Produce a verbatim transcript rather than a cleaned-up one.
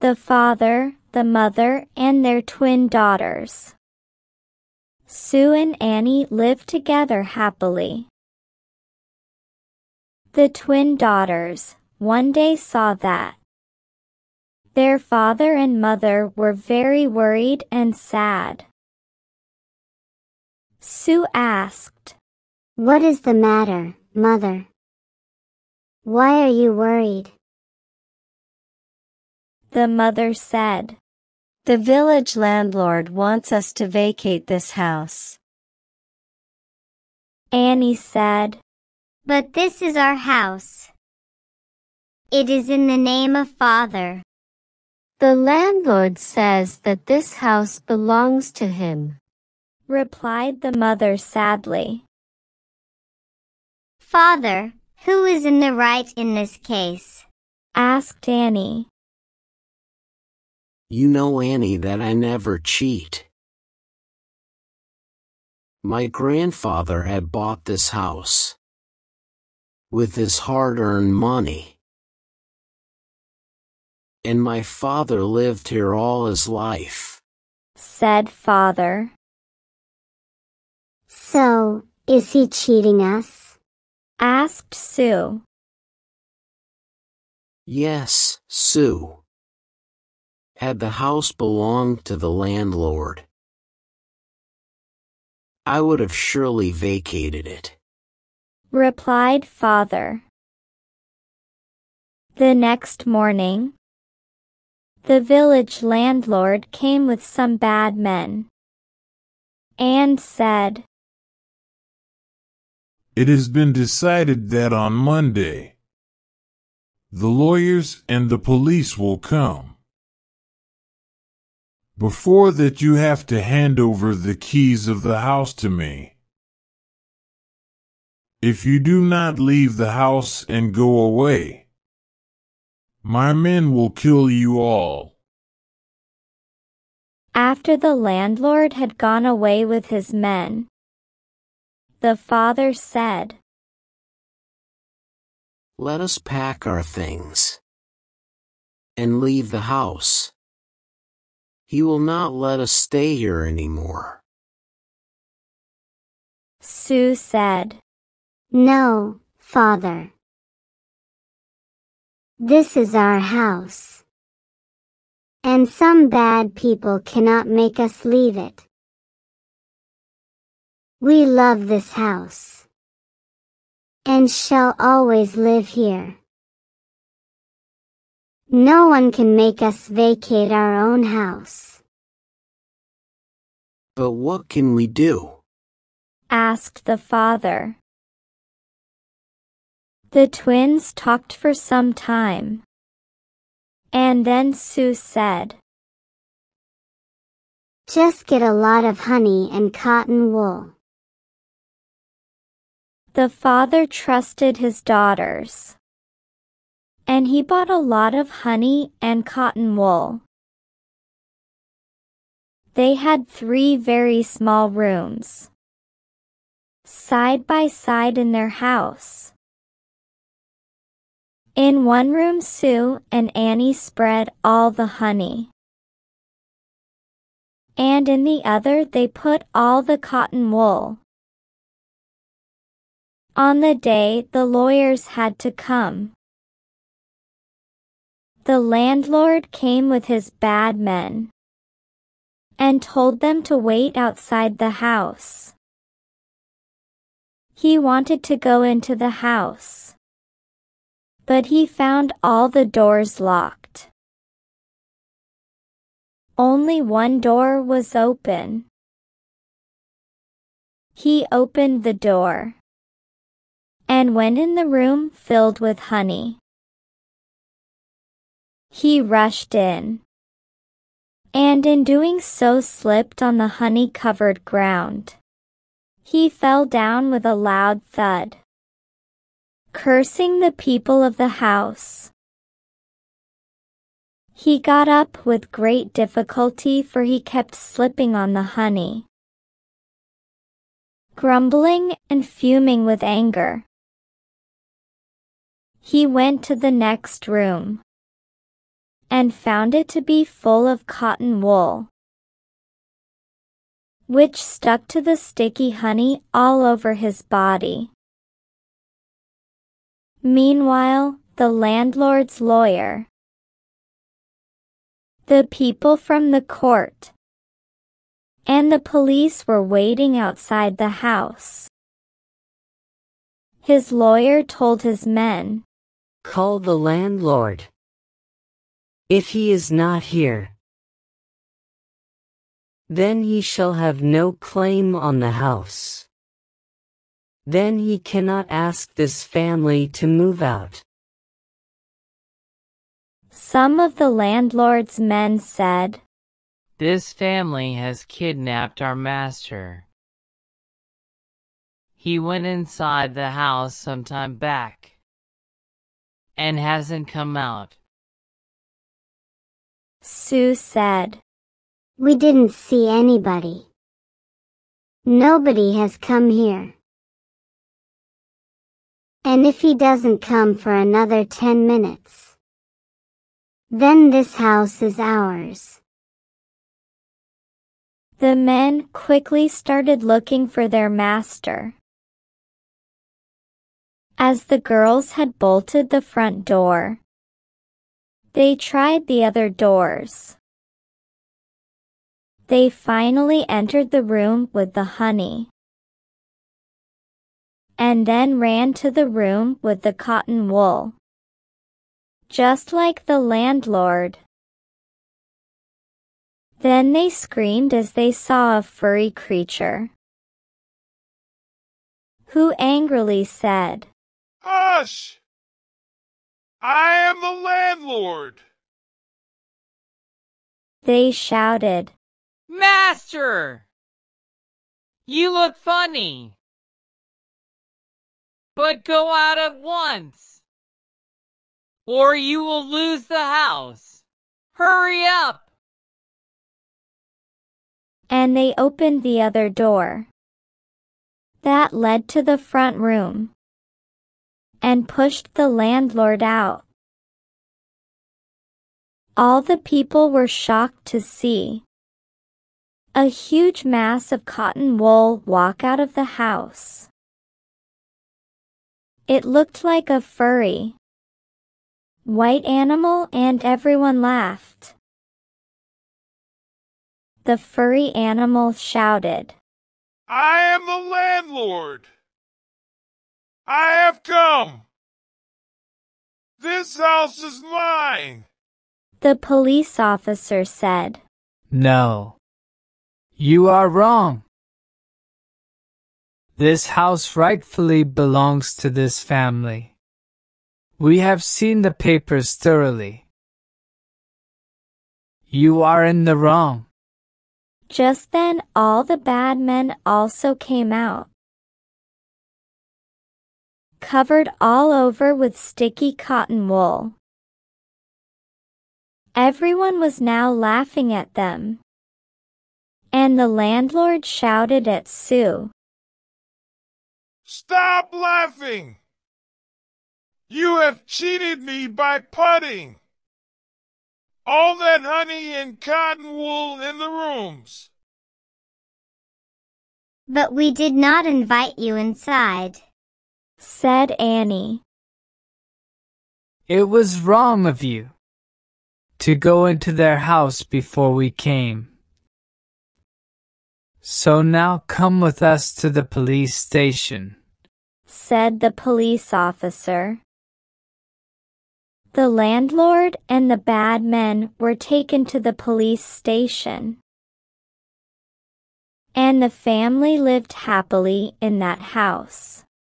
the father, the mother, and their twin daughters. Sue and Annie lived together happily. The twin daughters one day saw that their father and mother were very worried and sad. Sue asked, "What is the matter, Mother? Why are you worried?" The mother said, "The village landlord wants us to vacate this house." Annie said, "But this is our house. It is in the name of Father. The landlord says that this house belongs to him," replied the mother sadly. "Father, who is in the right in this case?" asked Annie. "You know, Annie, that I never cheat. My grandfather had bought this house with his hard-earned money, and my father lived here all his life," said Father. "So, is he cheating us?" asked Sue. "Yes, Sue. Had the house belonged to the landlord, I would have surely vacated it," replied Father. The next morning, the village landlord came with some bad men and said, "It has been decided that on Monday, the lawyers and the police will come. Before that, you have to hand over the keys of the house to me. If you do not leave the house and go away, my men will kill you all." After the landlord had gone away with his men, the father said, "Let us pack our things and leave the house. He will not let us stay here anymore." Sue said, "No, Father. This is our house, and some bad people cannot make us leave it. We love this house, and shall always live here. No one can make us vacate our own house." "But what can we do?" asked the father. The twins talked for some time, and then Sue said, "Just get a lot of honey and cotton wool." The father trusted his daughters, and he bought a lot of honey and cotton wool. They had three very small rooms, side by side in their house. In one room, Sue and Annie spread all the honey, and in the other they put all the cotton wool. On the day the lawyers had to come, the landlord came with his bad men and told them to wait outside the house. He wanted to go into the house, but he found all the doors locked. Only one door was open. He opened the door and went in the room filled with honey. He rushed in, and in doing so slipped on the honey-covered ground. He fell down with a loud thud, cursing the people of the house. He got up with great difficulty, for he kept slipping on the honey. Grumbling and fuming with anger, he went to the next room and found it to be full of cotton wool, which stuck to the sticky honey all over his body. Meanwhile, the landlord's lawyer, the people from the court, and the police were waiting outside the house. His lawyer told his men, "Call the landlord. If he is not here, then he shall have no claim on the house. Then he cannot ask this family to move out." Some of the landlord's men said, "This family has kidnapped our master. He went inside the house some time back and hasn't come out." Sue said, "We didn't see anybody. Nobody has come here. And if he doesn't come for another ten minutes, then this house is ours." The men quickly started looking for their master. As the girls had bolted the front door, they tried the other doors. They finally entered the room with the honey, and then ran to the room with the cotton wool, just like the landlord. Then they screamed as they saw a furry creature, who angrily said, "Hush! I am the landlord!" They shouted, "Master! You look funny! But go out at once, or you will lose the house! Hurry up!" And they opened the other door that led to the front room and pushed the landlord out. All the people were shocked to see a huge mass of cotton wool walk out of the house. It looked like a furry, white animal, and everyone laughed. The furry animal shouted, "I am the landlord! I have come! This house is mine!" The police officer said, "No. You are wrong. This house rightfully belongs to this family. We have seen the papers thoroughly. You are in the wrong." Just then all the bad men also came out, covered all over with sticky cotton wool. Everyone was now laughing at them. And the landlord shouted at Sue, "Stop laughing! You have cheated me by putting all that honey and cotton wool in the rooms." "But we did not invite you inside," said Annie. "It was wrong of you to go into their house before we came. So now come with us to the police station," said the police officer. The landlord and the bad men were taken to the police station, and the family lived happily in that house.